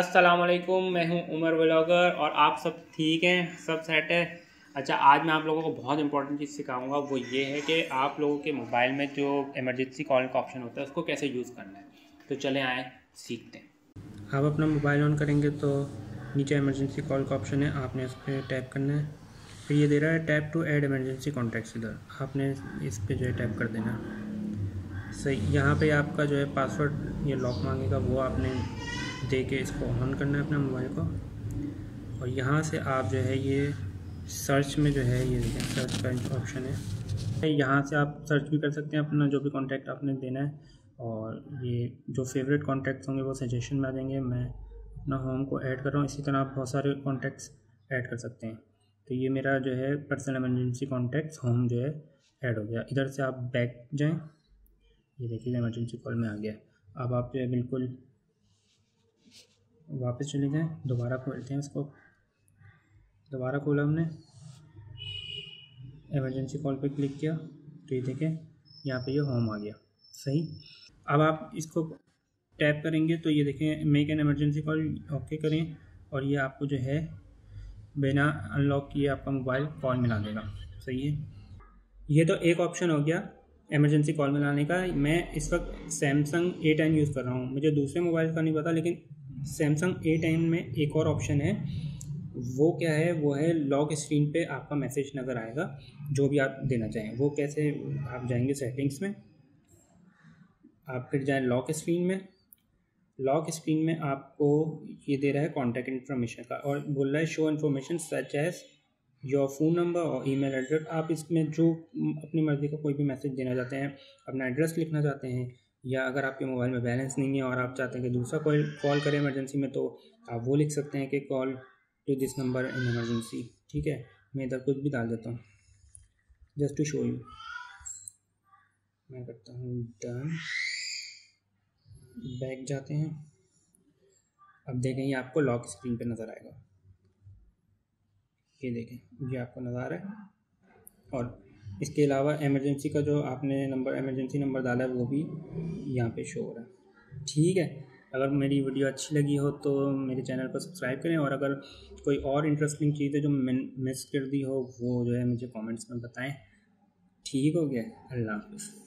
अस्सलामुअलैकुम, मैं हूं उमर व्लॉगर और आप सब ठीक हैं, सब सेट है। अच्छा, आज मैं आप लोगों को बहुत इंपॉर्टेंट चीज़ सिखाऊंगा। वो ये है कि आप लोगों के मोबाइल में जो इमरजेंसी कॉल का ऑप्शन होता है उसको कैसे यूज़ करना है। तो चले आए सीखते हैं। आप अपना मोबाइल ऑन करेंगे तो नीचे इमरजेंसी कॉल का ऑप्शन है, आपने इस पर टैप करना है। फिर ये दे रहा है tap to add emergency contacts, इधर आपने इस पर जो है टैप कर देना। सही, यहाँ पर आपका जो है पासवर्ड ये लॉक मांगेगा, वो आपने दे के इसको ऑन करना है अपने मोबाइल को। और यहाँ से आप जो है ये सर्च में जो है ये सर्च का ऑप्शन है, यहाँ से आप सर्च भी कर सकते हैं अपना जो भी कॉन्टैक्ट आपने देना है। और ये जो फेवरेट कॉन्टैक्ट्स होंगे वो सजेशन में आ जाएंगे। मैं अपना होम को ऐड कर रहा हूँ, इसी तरह आप बहुत सारे कॉन्टैक्ट्स ऐड कर सकते हैं। तो ये मेरा जो है पर्सनल इमरजेंसी कॉन्टैक्ट्स होम जो है ऐड हो गया। इधर से आप बैक जाएँ, ये देखिए इमरजेंसी कॉल में आ गया। अब आप जो है बिल्कुल वापस चले जाएँ, दोबारा खोलते हैं इसको। दोबारा खोला हमने, इमरजेंसी कॉल पे क्लिक किया तो ये देखें यहाँ पे ये होम आ गया। सही, अब आप इसको टैप करेंगे तो ये देखें make an emergency call, okay करें और ये आपको जो है बिना अनलॉक किए आपका मोबाइल कॉल मिला देगा। सही है, ये तो एक ऑप्शन हो गया एमरजेंसी कॉल मिलाने का। मैं इस वक्त सैमसंग A10 यूज़ कर रहा हूँ, मुझे दूसरे मोबाइल का नहीं पता, लेकिन सैमसंग A10 में एक और ऑप्शन है। वो क्या है? वो है लॉक स्क्रीन पे आपका मैसेज नज़र आएगा जो भी आप देना चाहें। वो कैसे? आप जाएंगे सेटिंग्स में, आप फिर जाएं लॉक स्क्रीन में। लॉक स्क्रीन में आपको ये दे रहा है कॉन्टैक्ट इन्फॉर्मेशन का और बोल रहा है show information such as your phone number और ईमेल एड्रेस। आप इसमें जो अपनी मर्ज़ी का कोई भी मैसेज देना चाहते हैं, अपना एड्रेस लिखना चाहते हैं, या अगर आपके मोबाइल में बैलेंस नहीं है और आप चाहते हैं कि दूसरा कॉल करें इमरजेंसी में, तो आप वो लिख सकते हैं कि call to this number in emergency. ठीक है, मैं इधर कुछ भी डाल देता हूँ जस्ट टू शो यू। मैं करता हूँ डन, बैक जाते हैं। अब देखें ये आपको लॉक स्क्रीन पे नज़र आएगा, ये देखें ये आपको नज़र आ रहा है। और इसके अलावा इमरजेंसी का जो आपने नंबर इमरजेंसी नंबर डाला है वो भी यहाँ पे शो हो रहा है। ठीक है, अगर मेरी वीडियो अच्छी लगी हो तो मेरे चैनल को सब्सक्राइब करें और अगर कोई और इंटरेस्टिंग चीज़ है जो मिस कर दी हो वो जो है मुझे कमेंट्स में बताएं। ठीक हो गया, अल्लाह हाफ़िज़।